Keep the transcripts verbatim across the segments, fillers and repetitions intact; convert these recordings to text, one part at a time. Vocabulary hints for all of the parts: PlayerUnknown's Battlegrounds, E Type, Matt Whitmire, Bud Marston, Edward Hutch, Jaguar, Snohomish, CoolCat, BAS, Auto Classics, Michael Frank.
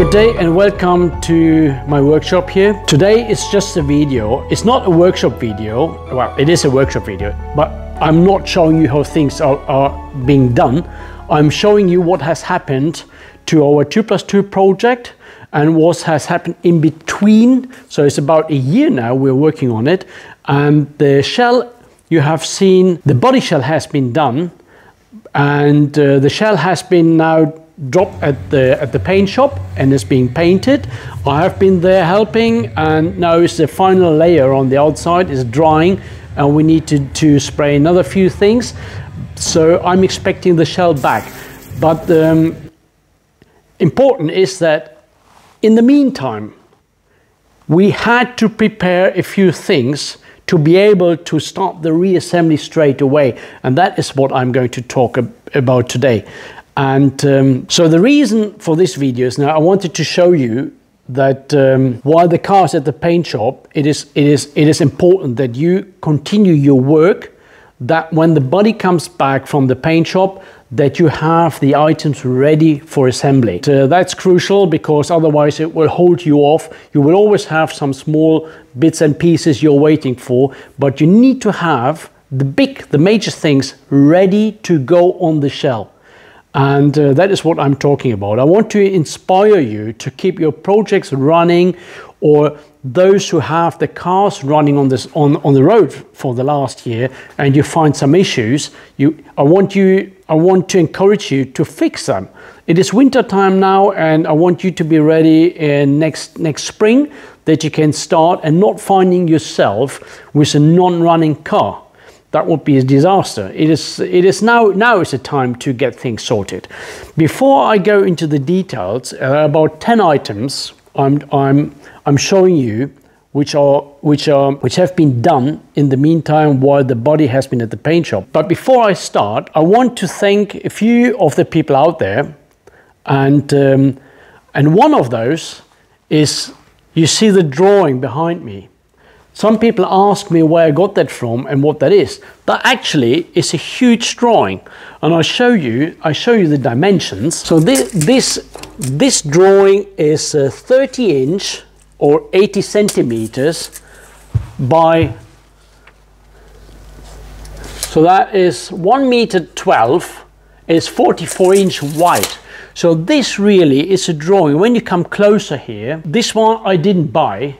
Good day and welcome to my workshop here. Today it's just a video. It's not a workshop video. Well, it is a workshop video, but I'm not showing you how things are, are being done. I'm showing you what has happened to our two plus two project and what has happened in between. So it's about a year now we're working on it. And the shell you have seen, the body shell has been done, and uh, the shell has been now dropped at the at the paint shop and it's being painted. I have been there helping, and now it's the final layer on the outside is drying, and we need to, to spray another few things. So I'm expecting the shell back, but um, important is that in the meantime we had to prepare a few things to be able to start the reassembly straight away, and that is what I'm going to talk ab about today. And um, so the reason for this video is, now I wanted to show you that um, while the car is at the paint shop, it is, it, is, it is important that you continue your work, that when the body comes back from the paint shop, that you have the items ready for assembly. So that's crucial, because otherwise it will hold you off. You will always have some small bits and pieces you're waiting for, but you need to have the big, the major things ready to go on the shell. And uh, that is what I'm talking about. I want to inspire you to keep your projects running, or those who have the cars running on this on on the road for the last year and you find some issues, you I want you I want to encourage you to fix them. It is winter time now, and I want you to be ready in next next spring, that you can start and not finding yourself with a non-running car. That would be a disaster. It is, it is now, now is the time to get things sorted. Before I go into the details, uh, about ten items I'm, I'm, I'm showing you, which are, which are, which have been done in the meantime while the body has been at the paint shop. But before I start, I want to thank a few of the people out there. And, um, and one of those is, you see the drawing behind me. Some people ask me where I got that from and what that is. That actually is a huge drawing, and I show you. I show you the dimensions. So this this this drawing is uh, thirty inch or eighty centimeters by. So that is one meter twelve. Is forty-four inch wide. So this really is a drawing. When you come closer here, this one I didn't buy.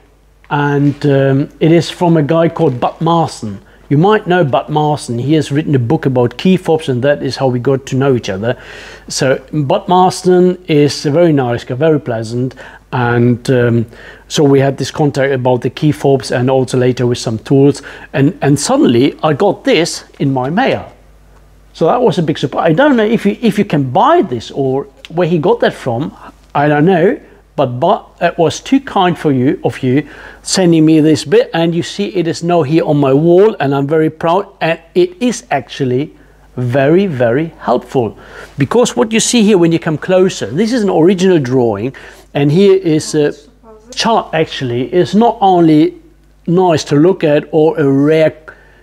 And um, it is from a guy called Bud Marston. You might know Bud Marston. He has written a book about key fobs, and that is how we got to know each other. So Bud Marston is a very nice guy, very pleasant. And um, so we had this contact about the key fobs, and also later with some tools. And, and suddenly I got this in my mail. So that was a big surprise. I don't know if you, if you can buy this or where he got that from. I don't know. But, but it was too kind for you of you sending me this bit, and you see it is now here on my wall, and I'm very proud, and it is actually very very helpful, because what you see here when you come closer, this is an original drawing, and here is a chart. Actually it's not only nice to look at or a rare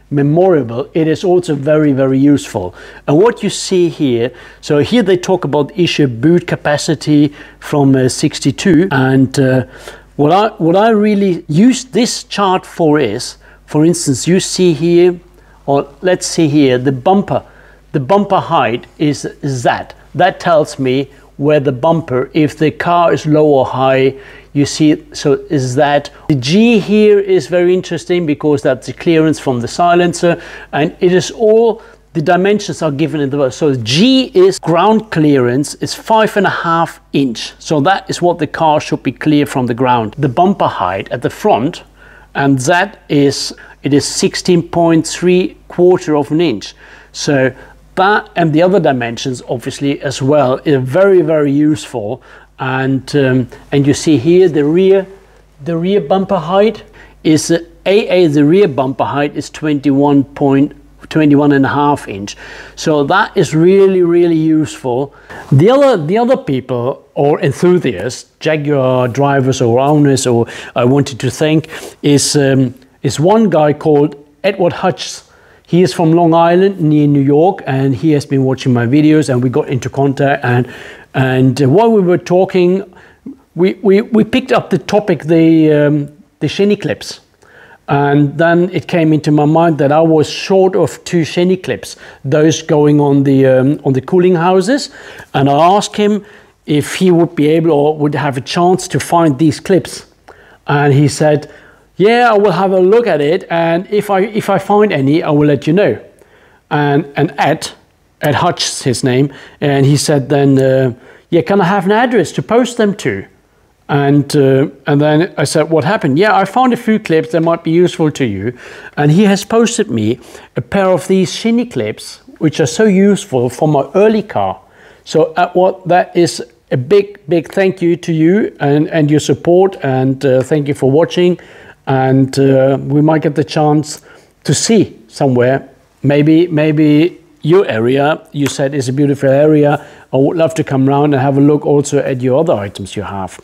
memorable, it is also very very useful. And what you see here, so here they talk about issue boot capacity from uh, sixty-two, and uh, what I what I really use this chart for is, for instance, you see here, or let's see here, the bumper the bumper height is that that tells me where the bumper, if the car is low or high, you see. So is that the G here is very interesting, because that's the clearance from the silencer, and it is all the dimensions are given in the verse. So G is ground clearance, is five and a half inch. So that is what the car should be clear from the ground. The bumper height at the front, and that is, it is sixteen point three quarter of an inch. So that, and the other dimensions obviously as well, is very very useful. And um, and you see here the rear the rear bumper height is uh, A A. The rear bumper height is twenty-one point twenty-one and a half inch. So that is really really useful. The other the other people or enthusiasts, Jaguar drivers or owners, or I wanted to thank is um, is one guy called Edward Hutch. He is from Long Island near New York, and he has been watching my videos, and we got into contact, and and while we were talking, we, we, we picked up the topic, the, um, the shinny clips. And then it came into my mind that I was short of two shinny clips, those going on the um, on the cooling houses, and I asked him if he would be able or would have a chance to find these clips, and he said, "Yeah, I will have a look at it, and if I if I find any, I will let you know." And and Ed, Ed Hutch is his name, and he said then, uh, "Yeah, can I have an address to post them to?" And uh, and then I said, what happened? Yeah, I found a few clips that might be useful to you. And he has posted me a pair of these shinny clips, which are so useful for my early car. So at what that is a big, big thank you to you and, and your support. And uh, thank you for watching. And uh, we might get the chance to see somewhere. Maybe, maybe your area, you said, is a beautiful area. I would love to come round and have a look also at your other items you have.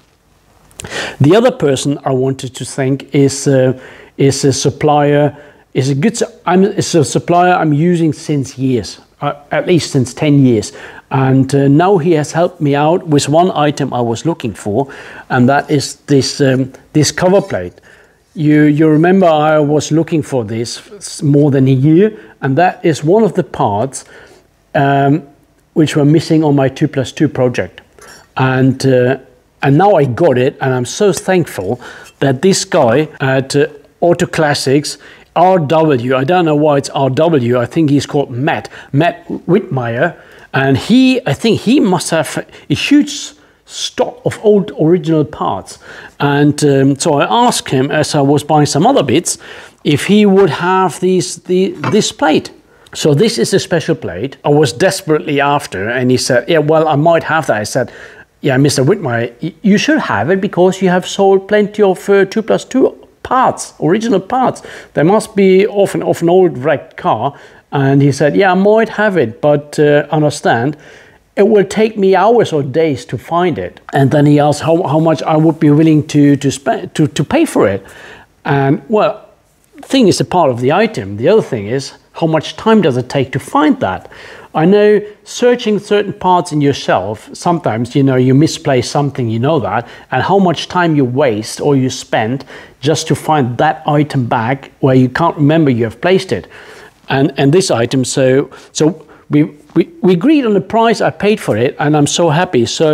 The other person I wanted to thank is uh, is a supplier. Is a good. I'm is a supplier I'm using since years, uh, at least since ten years, and uh, now he has helped me out with one item I was looking for, and that is this um, this cover plate. You you remember I was looking for this more than a year, and that is one of the parts um, which were missing on my two plus two project, and. Uh, And now I got it, and I'm so thankful that this guy at uh, Auto Classics, R W, I don't know why it's R W, I think he's called Matt, Matt Whitmire, and he, I think he must have a huge stock of old original parts. And um, so I asked him, as I was buying some other bits, if he would have these, the, this plate. So this is a special plate I was desperately after, and he said, yeah, well, I might have that. I said, yeah, Mister Whitmire, you should have it because you have sold plenty of uh, two plus two parts, original parts. There must be often of an old wrecked car. And he said, yeah, I might have it, but uh, understand, it will take me hours or days to find it. And then he asked how, how much I would be willing to to, spend, to to pay for it. And well, thing is a part of the item. The other thing is how much time does it take to find that? I know searching certain parts in yourself, sometimes, you know, you misplace something, you know that, and how much time you waste or you spend just to find that item back where you can't remember you have placed it. And and this item, so so we, we, we agreed on the price I paid for it, and I'm so happy. So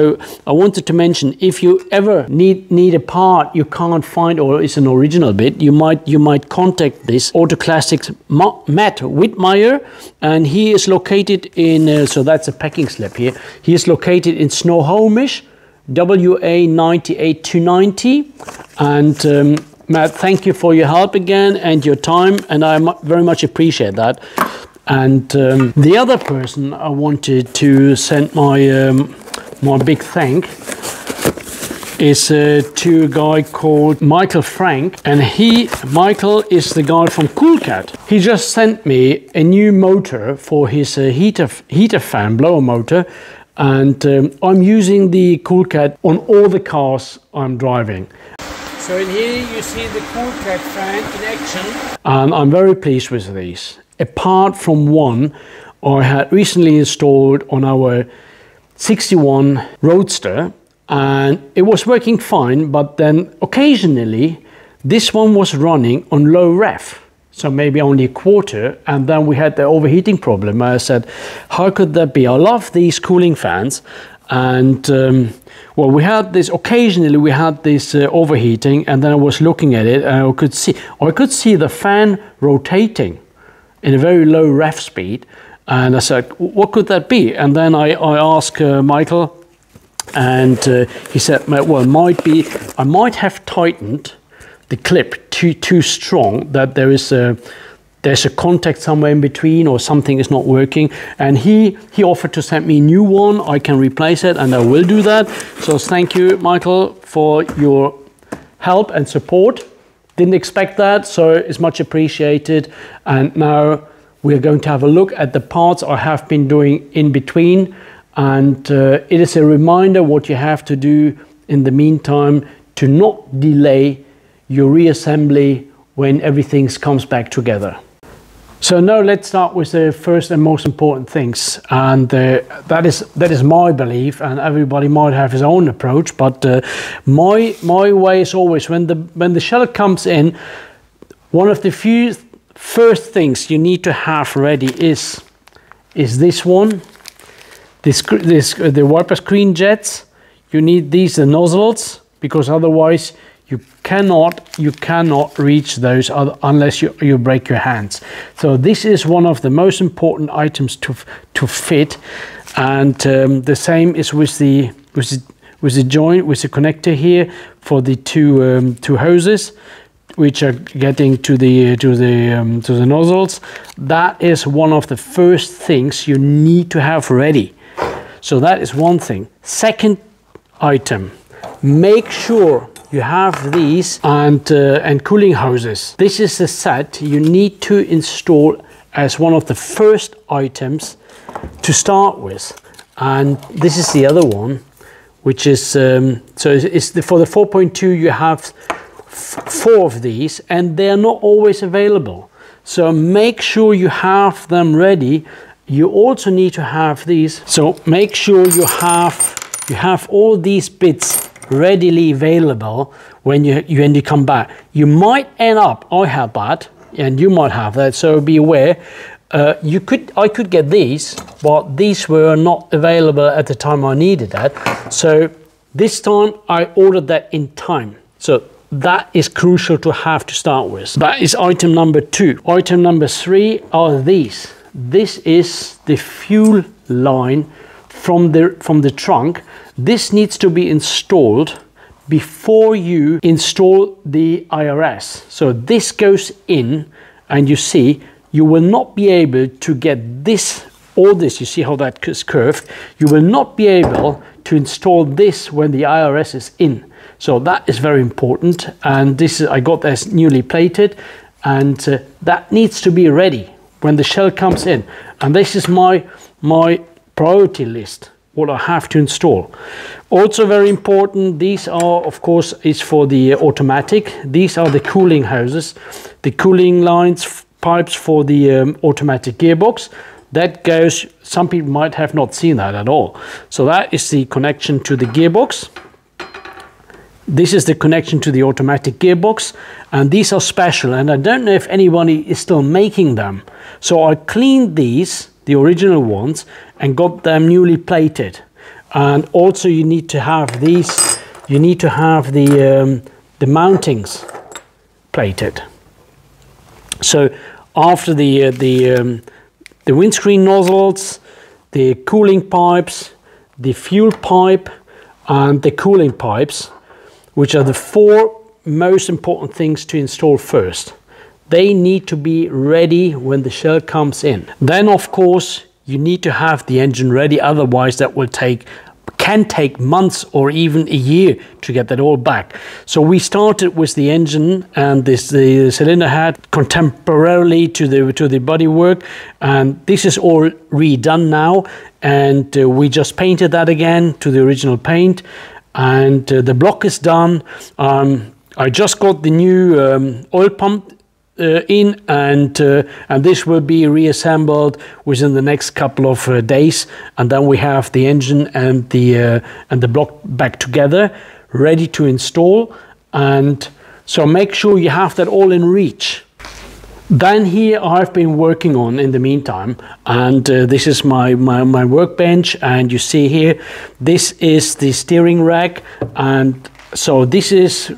I wanted to mention, if you ever need need a part you can't find or it's an original bit, you might you might contact this Auto Classics Ma Matt Whitmire, and he is located in uh, so that's a packing slip here. He is located in Snohomish, W A nine eight two nine zero, and. Um, Matt, thank you for your help again and your time, and I very much appreciate that. And um, the other person I wanted to send my um, my big thank is uh, to a guy called Michael Frank, and he Michael is the guy from CoolCat. He just sent me a new motor for his uh, heater heater fan blower motor, and um, I'm using the CoolCat on all the cars I'm driving. So in here you see the CoolCat fan in action. And I'm very pleased with these. Apart from one I had recently installed on our sixty-one Roadster, and it was working fine, but then occasionally this one was running on low ref, so maybe only a quarter, and then we had the overheating problem. I said, how could that be? I love these cooling fans. And um, well, we had this occasionally. We had this uh, overheating, and then I was looking at it, and I could see, or I could see the fan rotating in a very low ref speed. And I said, "What could that be?" And then I, I asked uh, Michael, and uh, he said, "Well, it might be. I might have tightened the clip too too strong. That there is a." There's a contact somewhere in between, or something is not working. And he he offered to send me a new one. I can replace it, and I will do that. So thank you, Michael, for your help and support. Didn't expect that, so it's much appreciated. And now we're going to have a look at the parts I have been doing in between. And uh, it is a reminder what you have to do in the meantime to not delay your reassembly when everything comes back together. So now let's start with the first and most important things, and uh, that is that is my belief, and everybody might have his own approach, but uh, my my way is always, when the when the shell comes in, one of the few first things you need to have ready is is this one, this this uh, the wiper screen jets. You need these the nozzles, because otherwise you cannot you cannot reach those other, unless you, you break your hands. So this is one of the most important items to to fit, and um, the same is with the with the, with the joint, with the connector here for the two um, two hoses, which are getting to the to the um, to the nozzles. That is one of the first things you need to have ready. So that is one thing. Second item, make sure you have these and uh, and cooling hoses. This is the set you need to install as one of the first items to start with, and this is the other one, which is um, so it's, it's the, for the four point two you have four of these, and they are not always available, so make sure you have them ready. You also need to have these, so make sure you have you have all these bits readily available when you, you when you come back. You might end up, I have that and you might have that, so be aware. Uh, you could I could get these, but these were not available at the time I needed that, so this time I ordered that in time. So that is crucial to have to start with. That is item number two. Item number three are these. This is the fuel line from the from the trunk. This needs to be installed before you install the I R S. So this goes in, and you see you will not be able to get this, all this, you see how that is curved, you will not be able to install this when the I R S is in. So that is very important, and this is, I got this newly plated, and uh, that needs to be ready when the shell comes in. And this is my my priority list, what I have to install. Also very important, these are, of course, is for the automatic. These are the cooling hoses, the cooling lines, pipes for the um, automatic gearbox. That goes, some people might have not seen that at all. So that is the connection to the gearbox. This is the connection to the automatic gearbox, and these are special, and I don't know if anybody is still making them. So I cleaned these, the original ones, and got them newly plated. And also you need to have these, you need to have the um, the mountings plated. So after the uh, the um, the windscreen nozzles, the cooling pipes, the fuel pipe and the cooling pipes, which are the four most important things to install first. They need to be ready when the shell comes in. Then, of course, you need to have the engine ready, otherwise that will take, can take months or even a year to get that all back. So we started with the engine and this the cylinder head contemporarily to the to the bodywork, and this is all redone now, and uh, we just painted that again to the original paint, and uh, the block is done. Um, I just got the new um, oil pump Uh, in, and uh, and this will be reassembled within the next couple of uh, days, and then we have the engine and the uh, and the block back together, ready to install. And so make sure you have that all in reach. Then here I've been working on in the meantime, and uh, this is my, my my workbench, and you see here this is the steering rack, and so this is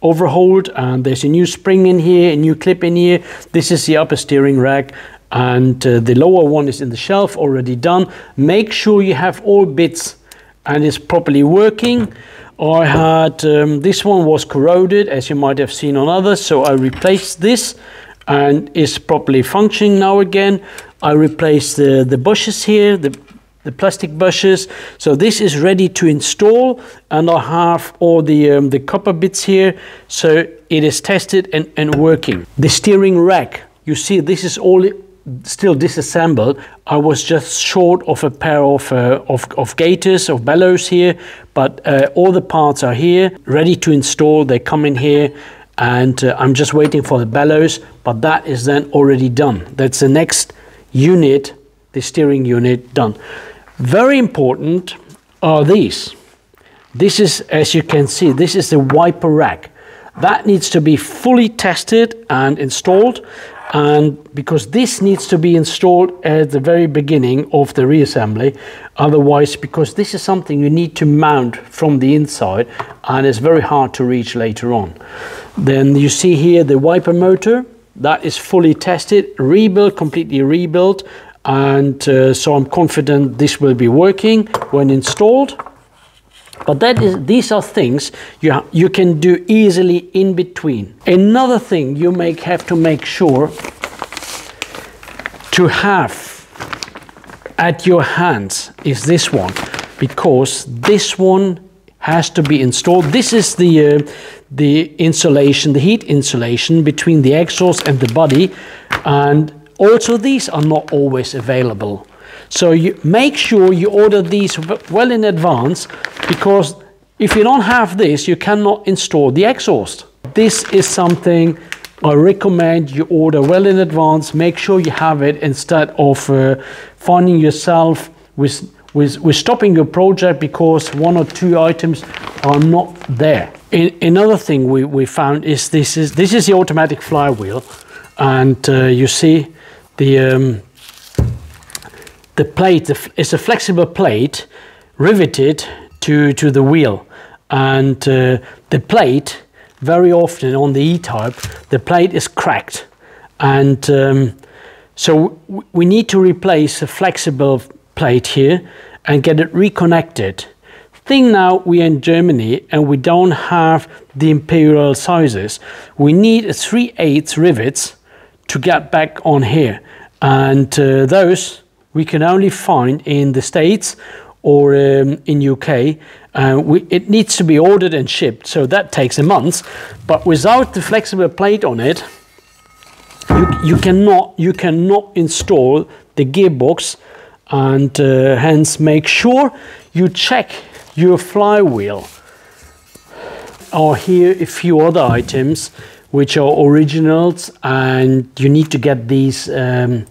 overhauled, and there's a new spring in here, a new clip in here. This is the upper steering rack, and uh, the lower one is in the shelf already done. Make sure you have all bits and it's properly working. I had um, this one was corroded, as you might have seen on others, so I replaced this and it's properly functioning now again. I replaced the the bushes here, the the plastic bushes, so this is ready to install, and I have all the um, the copper bits here, so it is tested and, and working. The steering rack, you see this is all still disassembled. I was just short of a pair of uh, of, of gaiters, of bellows here, but uh, all the parts are here ready to install. They come in here, and uh, I'm just waiting for the bellows, but that is then already done. That's the next unit, the steering unit done. Very important are these. This is, as you can see, this is the wiper rack. That needs to be fully tested and installed, and because this needs to be installed at the very beginning of the reassembly, otherwise, because this is something you need to mount from the inside and it's very hard to reach later on. Then you see here the wiper motor, that is fully tested, rebuilt, completely rebuilt, and uh, so I'm confident this will be working when installed. But that is, these are things you, you can do easily in between. Another thing you may have to make sure to have at your hands is this one, because this one has to be installed. This is the, uh, the insulation, the heat insulation between the exhaust and the body, and also these are not always available. So you make sure you order these well in advance, because if you don't have this, you cannot install the exhaust. This is something I recommend you order well in advance. Make sure you have it, instead of uh, finding yourself with, with, with stopping your project because one or two items are not there. In, another thing we, we found is this is this is the automatic flywheel, and uh, you see the um, the plate is a flexible plate riveted to, to the wheel, and uh, the plate, very often on the E-Type, the plate is cracked, and um, so we need to replace a flexible plate here and get it reconnected. Thing now, we are in Germany and we don't have the imperial sizes. We need a three eighths rivets to get back on here, and uh, those we can only find in the States or um, in U K. Uh, we, it needs to be ordered and shipped, so that takes a month. But without the flexible plate on it, you, you cannot you cannot install the gearbox, and uh, hence make sure you check your flywheel. Or here a few other items which are originals, and you need to get these um,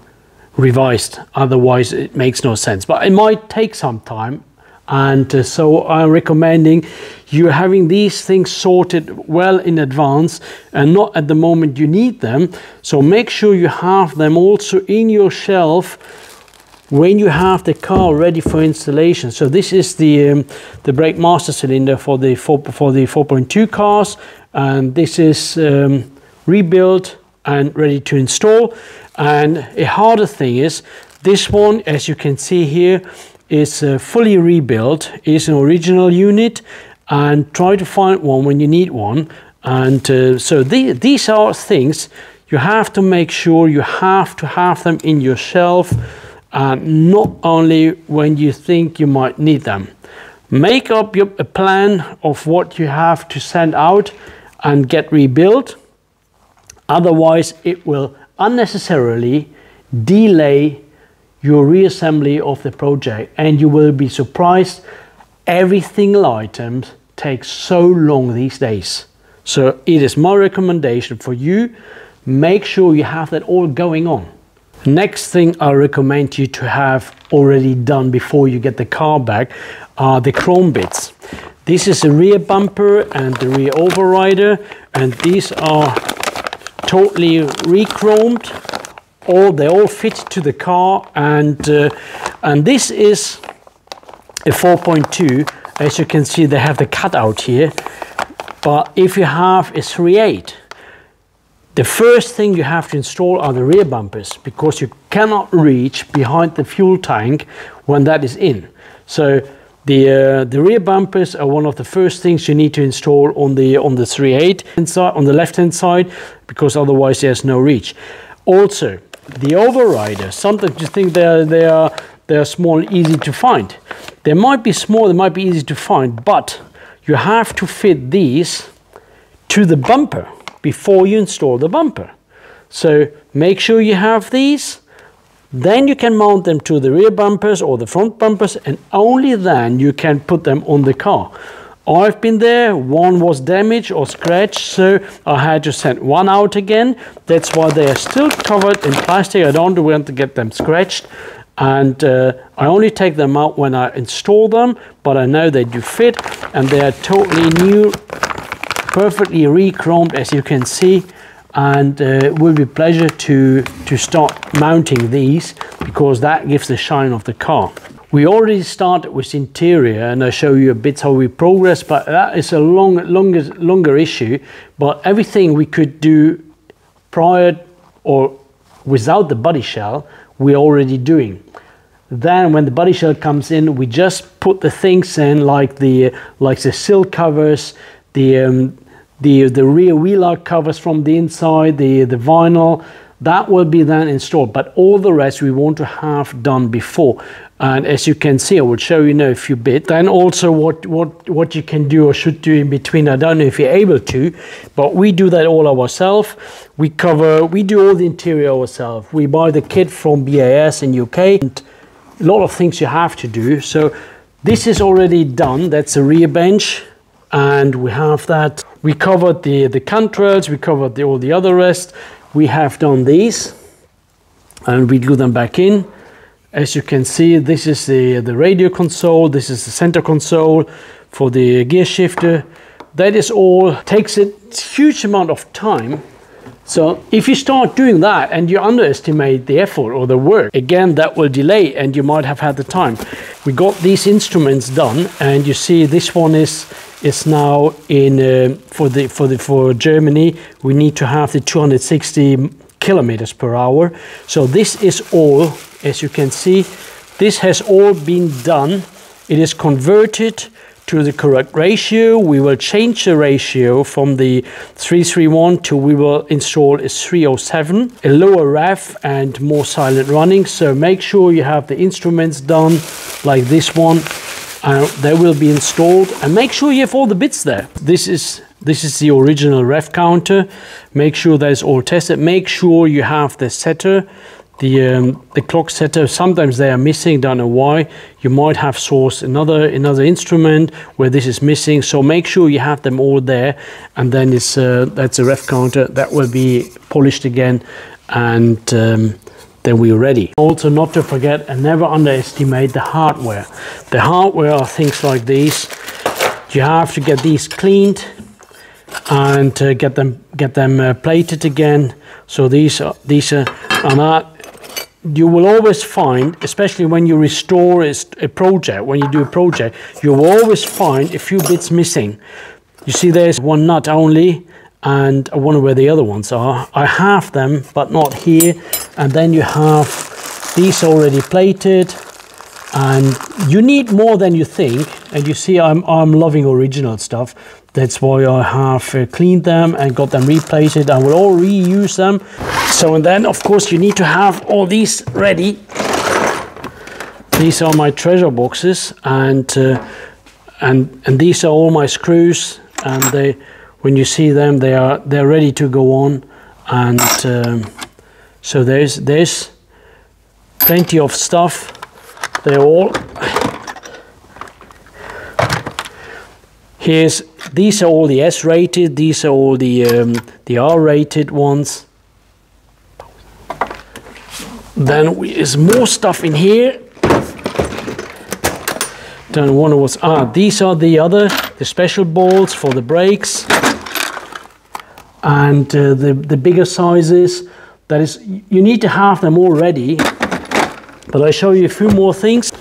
revised, otherwise it makes no sense, but it might take some time, and uh, so I'm recommending you having these things sorted well in advance and not at the moment you need them. So make sure you have them also in your shelf when you have the car ready for installation. So this is the um, the brake master cylinder for the four, for the four point two cars, and this is um, rebuilt and ready to install. And a harder thing is this one, as you can see here, is uh, fully rebuilt, is an original unit, and try to find one when you need one. And uh, so the, these are things you have to make sure you have to have them in your shelf, and not only when you think you might need them. Make up your, a plan of what you have to send out and get rebuilt, otherwise it will unnecessarily delay your reassembly of the project, and you will be surprised every single item takes so long these days. So it is my recommendation for you, make sure you have that all going on. Next thing I recommend you to have already done before you get the car back are the chrome bits. This is the rear bumper and the rear overrider, and these are totally re-chromed, all they all fit to the car, and uh, and this is a four point two. As you can see, they have the cutout here, but if you have a three eight, the first thing you have to install are the rear bumpers, because you cannot reach behind the fuel tank when that is in. So The, uh, the rear bumpers are one of the first things you need to install on the on the three eight inside, on the left hand side, because otherwise there's no reach. Also the overrider, sometimes you think they're they are they are small and easy to find. They might be small, they might be easy to find, but you have to fit these to the bumper before you install the bumper. So make sure you have these. Then you can mount them to the rear bumpers or the front bumpers, and only then you can put them on the car. I've been there, one was damaged or scratched, so I had to send one out again. That's why they are still covered in plastic. I don't want to get them scratched, and uh, I only take them out when I install them, but I know they do fit, and they are totally new, perfectly re-chromed, as you can see, and uh, it will be a pleasure to, to start mounting these, because that gives the shine of the car. We already started with interior, and I show you a bit how we progress, but that is a long, longer, longer issue. But everything we could do prior or without the body shell, we're already doing. Then when the body shell comes in, we just put the things in, like the like the sill covers, the um, the the rear wheel arch covers from the inside, the the vinyl. That will be then installed, but all the rest we want to have done before. And as you can see, I will show you now a few bits. Then also what what what you can do or should do in between. I don't know if you're able to, but we do that all ourselves. We cover, we do all the interior ourselves. We buy the kit from B A S in U K. And a lot of things you have to do. So this is already done. That's a rear bench, and we have that. We covered the the contrails. We covered the, all the other rest. We have done these, and we glue them back in. As you can see, this is the the radio console, this is the center console for the gear shifter. That is all, takes a huge amount of time. So if you start doing that and you underestimate the effort or the work, again, that will delay and you might have had the time. We got these instruments done, and you see this one is It's now in uh, for the for the for Germany. We need to have the two hundred sixty kilometers per hour. So this is all, as you can see, this has all been done. It is converted to the correct ratio. We will change the ratio from the three three one to, we will install a three oh seven, a lower rev and more silent running. So make sure you have the instruments done, like this one. Uh, they will be installed, and make sure you have all the bits there. This is this is the original rev counter. Make sure that is all tested. Make sure you have the setter, the um, the clock setter. Sometimes they are missing. Don't know why. You might have sourced another another instrument where this is missing. So make sure you have them all there, and then it's uh, that's a rev counter that will be polished again, and. Um, Then we're ready. Also, not to forget and never underestimate the hardware. The hardware are things like these. You have to get these cleaned and uh, get them get them uh, plated again. So these are these are, are not. You will always find, especially when you restore a project, when you do a project, you will always find a few bits missing. You see, there's one nut only. And I wonder where the other ones are. I have them, but not here. And then you have these already plated, and you need more than you think. And you see, I'm, I'm loving original stuff. That's why I have uh, cleaned them and got them replated. I will all reuse them. So, and then of course you need to have all these ready. These are my treasure boxes, and uh, and and these are all my screws, and they, when you see them, they are they're ready to go on. And um, so there's there's plenty of stuff. They're all here's these are all the S rated, these are all the um, the R rated ones. Then we, there's more stuff in here. Don't wonder what's ah these are the other the special bolts for the brakes. And uh, the, the bigger sizes, that is, you need to have them all ready. But I show you a few more things.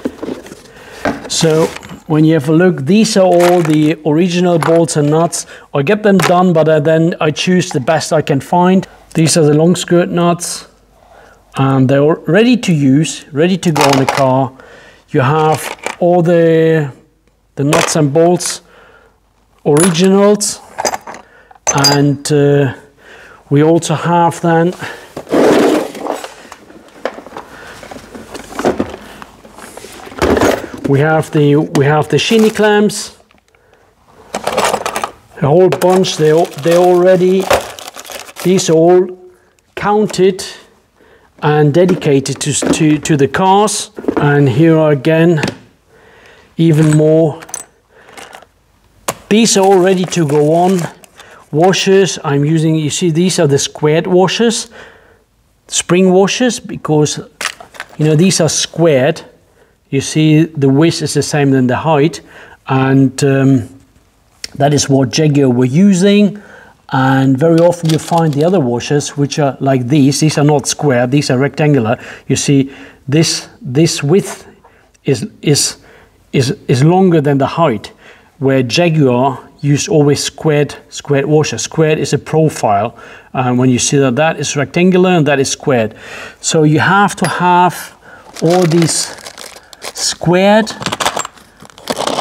So when you have a look, these are all the original bolts and nuts. I get them done, but I, then I choose the best I can find. These are the long skirt nuts, and they're ready to use, ready to go on the car. You have all the, the nuts and bolts, originals. And uh, we also have then we have the we have the shinny clamps, a whole bunch. They they already these are all counted and dedicated to to to the cars. And here are again even more. These are all ready to go on. Washers I'm using, you see, these are the squared washers, spring washers, because you know these are squared. You see the width is the same than the height, and um, that is what Jaguar were using. And very often you find the other washers which are like these. These are not square, these are rectangular. You see this this width is is is is longer than the height, where Jaguar use always squared squared washers. Squared is a profile, and when you see that that is rectangular and that is squared, so you have to have all these squared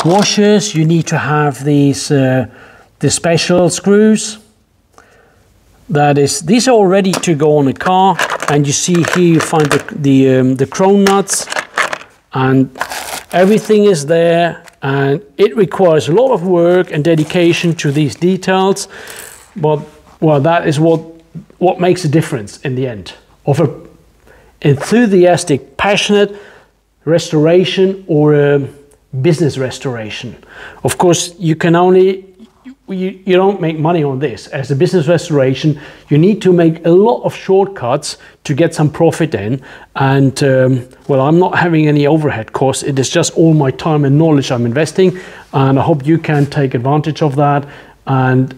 washers. You need to have these uh, the special screws. That is, these are all ready to go on a car, and you see here you find the the, um, the chrome nuts, and everything is there. And it requires a lot of work and dedication to these details, but well, that is what what makes a difference in the end of a enthusiastic, passionate restoration or a business restoration. Of course, you can only. You, you don't make money on this. As a business restoration, you need to make a lot of shortcuts to get some profit in, and um, well, I'm not having any overhead costs. It is just all my time and knowledge I'm investing, and I hope you can take advantage of that, and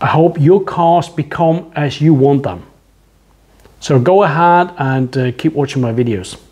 I hope your cars become as you want them. So go ahead and uh, keep watching my videos.